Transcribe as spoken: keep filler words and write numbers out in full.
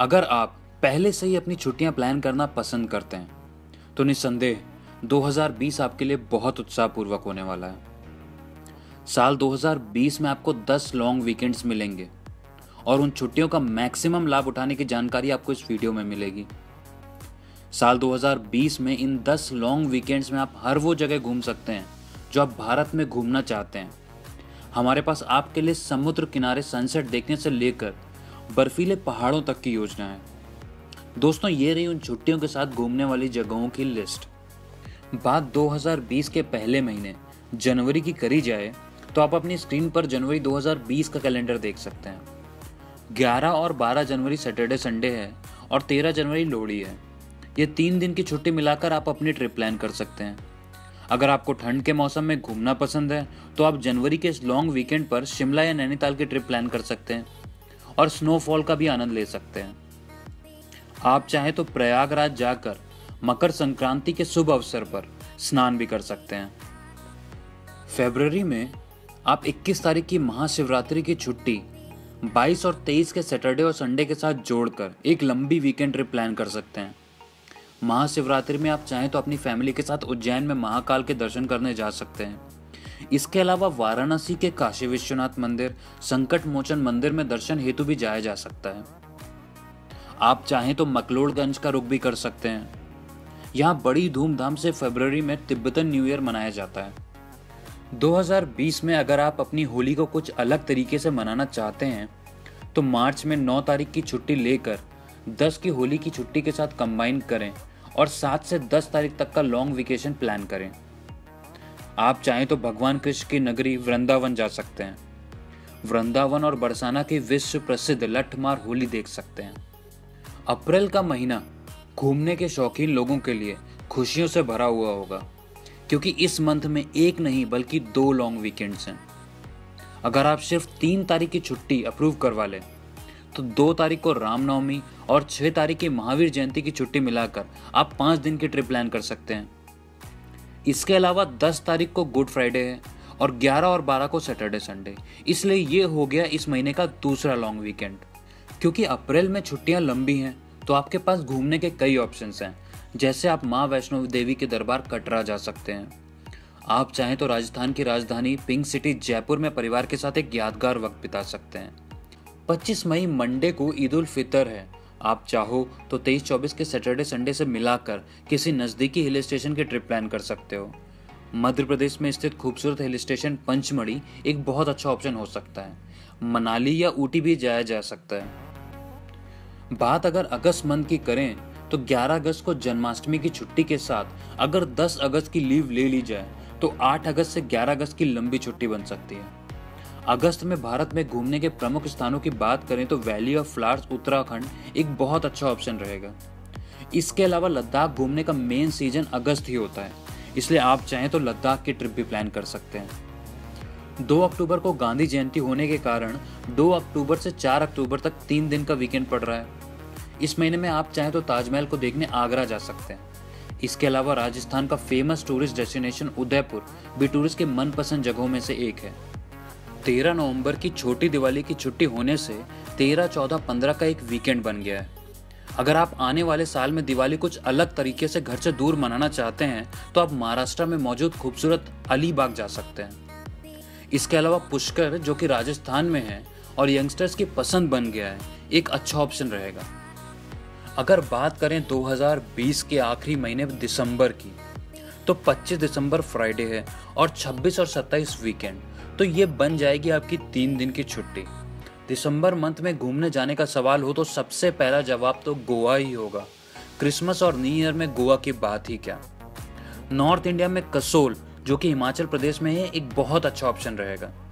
अगर आप पहले से ही अपनी छुट्टियां प्लान करना पसंद करते हैं तो निस्संदेह दो हज़ार बीस आपके लिए बहुत उत्साहपूर्वक होने वाला है। साल दो हज़ार बीस में आपको दस लॉन्ग वीकेंड्स मिलेंगे और उन छुट्टियों का मैक्सिमम लाभ उठाने की जानकारी आपको इस वीडियो में मिलेगी। साल दो हज़ार बीस में इन दस लॉन्ग वीकेंड्स में आप हर वो जगह घूम सकते हैं जो आप भारत में घूमना चाहते हैं। हमारे पास आपके लिए समुद्र किनारे सनसेट देखने से लेकर बर्फीले पहाड़ों तक की योजना है। दोस्तों, ये रही उन छुट्टियों के साथ घूमने वाली जगहों की लिस्ट। बात दो हज़ार बीस के पहले महीने जनवरी की करी जाए तो आप अपनी स्क्रीन पर जनवरी दो हज़ार बीस का कैलेंडर देख सकते हैं। ग्यारह और बारह जनवरी सैटरडे संडे है और तेरह जनवरी लोहड़ी है। ये तीन दिन की छुट्टी मिलाकर आप अपनी ट्रिप प्लान कर सकते हैं। अगर आपको ठंड के मौसम में घूमना पसंद है तो आप जनवरी के इस लॉन्ग वीकेंड पर शिमला या नैनीताल की ट्रिप प्लान कर सकते हैं और स्नोफॉल का भी आनंद ले सकते हैं। आप चाहें तो प्रयागराज जाकर मकर संक्रांति के शुभ अवसर पर स्नान भी कर सकते हैं। फरवरी में आप इक्कीस तारीख की महाशिवरात्रि की छुट्टी बाईस और तेईस के सैटरडे और संडे के साथ जोड़कर एक लंबी वीकेंड ट्रिप प्लान कर सकते हैं। महाशिवरात्रि में आप चाहें तो अपनी फैमिली के साथ उज्जैन में महाकाल के दर्शन करने जा सकते हैं। इसके अलावा वाराणसी के काशी विश्वनाथ मंदिर, संकट मोचन मंदिर में दर्शन हेतु भी जाया जा सकता है। आप चाहें तो मकलोड़गंज का रुख भी कर सकते हैं। यहाँ बड़ी धूमधाम से फरवरी में तिब्बतन न्यू ईयर मनाया जाता है। दो हज़ार बीस में अगर आप अपनी होली को कुछ अलग तरीके से मनाना चाहते हैं तो मार्च में नौ तारीख की छुट्टी लेकर दस की होली की छुट्टी के साथ कंबाइन करें और सात से दस तारीख तक का लॉन्ग वेकेशन प्लान करें। आप चाहें तो भगवान कृष्ण की नगरी वृंदावन जा सकते हैं। वृंदावन और बरसाना की विश्व प्रसिद्ध लठमार होली देख सकते हैं। अप्रैल का महीना घूमने के शौकीन लोगों के लिए खुशियों से भरा हुआ होगा क्योंकि इस मंथ में एक नहीं बल्कि दो लॉन्ग वीकेंड्स हैं। अगर आप सिर्फ तीन तारीख की छुट्टी अप्रूव करवा लें तो दो तारीख को रामनवमी और छः तारीख की महावीर जयंती की छुट्टी मिलाकर आप पाँच दिन की ट्रिप प्लान कर सकते हैं। इसके अलावा दस तारीख को गुड फ्राइडे है और ग्यारह और बारह को सैटरडे संडे, इसलिए ये हो गया इस महीने का दूसरा लॉन्ग वीकेंड। क्योंकि अप्रैल में छुट्टियाँ लंबी हैं तो आपके पास घूमने के कई ऑप्शंस हैं, जैसे आप माँ वैष्णो देवी के दरबार कटरा जा सकते हैं। आप चाहें तो राजस्थान की राजधानी पिंक सिटी जयपुर में परिवार के साथ एक यादगार वक्त बिता सकते हैं। पच्चीस मई मंडे को ईद उल फितर है। आप चाहो तो तेईस चौबीस के सैटरडे संडे से मिलाकर किसी नज़दीकी हिल स्टेशन की ट्रिप प्लान कर सकते हो। मध्य प्रदेश में स्थित खूबसूरत हिल स्टेशन पंचमढ़ी एक बहुत अच्छा ऑप्शन हो सकता है। मनाली या ऊटी भी जाया जा सकता है। बात अगर अगस्त मंथ की करें तो ग्यारह अगस्त को जन्माष्टमी की छुट्टी के साथ अगर दस अगस्त की लीव ले ली जाए तो आठ अगस्त से ग्यारह अगस्त की लंबी छुट्टी बन सकती है। अगस्त में भारत में घूमने के प्रमुख स्थानों की बात करें तो वैली ऑफ फ्लावर्स उत्तराखंड एक बहुत अच्छा ऑप्शन रहेगा। इसके अलावा लद्दाख घूमने का मेन सीजन अगस्त ही होता है, इसलिए आप चाहें तो लद्दाख की ट्रिप भी प्लान कर सकते हैं। दो अक्टूबर को गांधी जयंती होने के कारण दो अक्टूबर से चार अक्टूबर तक तीन दिन का वीकेंड पड़ रहा है। इस महीने में आप चाहें तो ताजमहल को देखने आगरा जा सकते हैं। इसके अलावा राजस्थान का फेमस टूरिस्ट डेस्टिनेशन उदयपुर भी टूरिस्ट के मनपसंद जगहों में से एक है। तेरह नवंबर की छोटी दिवाली की छुट्टी होने से तेरह, चौदह, पंद्रह का एक वीकेंड बन गया है। अगर आप आने वाले साल में दिवाली कुछ अलग तरीके से घर से दूर मनाना चाहते हैं तो आप महाराष्ट्र में मौजूद खूबसूरत अलीबाग जा सकते हैं। इसके अलावा पुष्कर, जो कि राजस्थान में है और यंगस्टर्स की पसंद बन गया है, एक अच्छा ऑप्शन रहेगा। अगर बात करें दो हज़ार बीस के आखिरी महीने दिसंबर की तो पच्चीस दिसंबर फ्राइडे है और छब्बीस और सत्ताईस वीकेंड, तो ये बन जाएगी आपकी तीन दिन की छुट्टी। दिसंबर मंथ में घूमने जाने का सवाल हो तो सबसे पहला जवाब तो गोवा ही होगा। क्रिसमस और न्यू ईयर में गोवा की बात ही क्या। नॉर्थ इंडिया में कसोल, जो कि हिमाचल प्रदेश में है, एक बहुत अच्छा ऑप्शन रहेगा।